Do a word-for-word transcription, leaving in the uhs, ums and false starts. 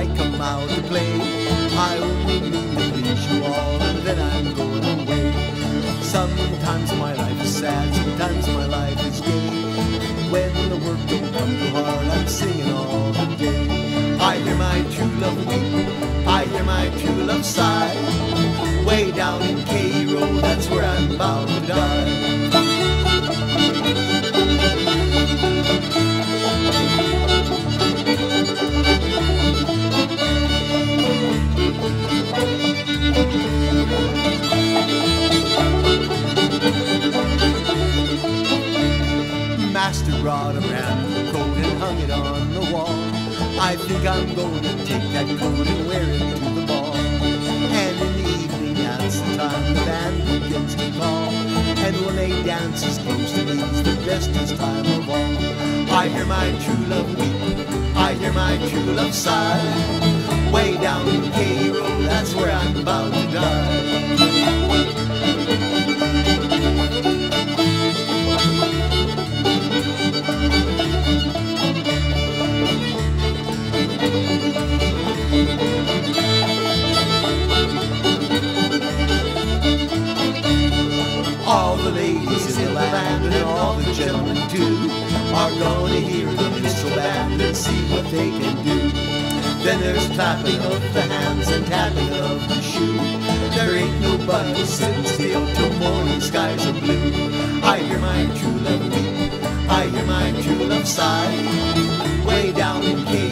I come out to play. I will release you all and then I'm going away. Sometimes my life is sad, sometimes my life is gay. When the work don't come too hard, I'm singing all the day. I hear my true love weep, I hear my true love sigh. Way down in Cairo, that's where I'm bound to die. Master brought a brand new coat and hung it on the wall. I think I'm going to take that coat and wear it to the ball. And in the evening, that's the time the band begins to call. And when they dance as close to me, it's the bestest time of all. I hear my true love weep, I hear my true love sigh. Way down in Cairo, that's where I'm about to die. All the ladies in the land and all the gentlemen too are gonna hear the minstrel band and see what they can do. Then there's clapping of the hands and tapping of the shoe. There ain't nobody sitting still till morning skies are blue. I hear my true love weep, I hear my true love sigh. Way down in Cairo.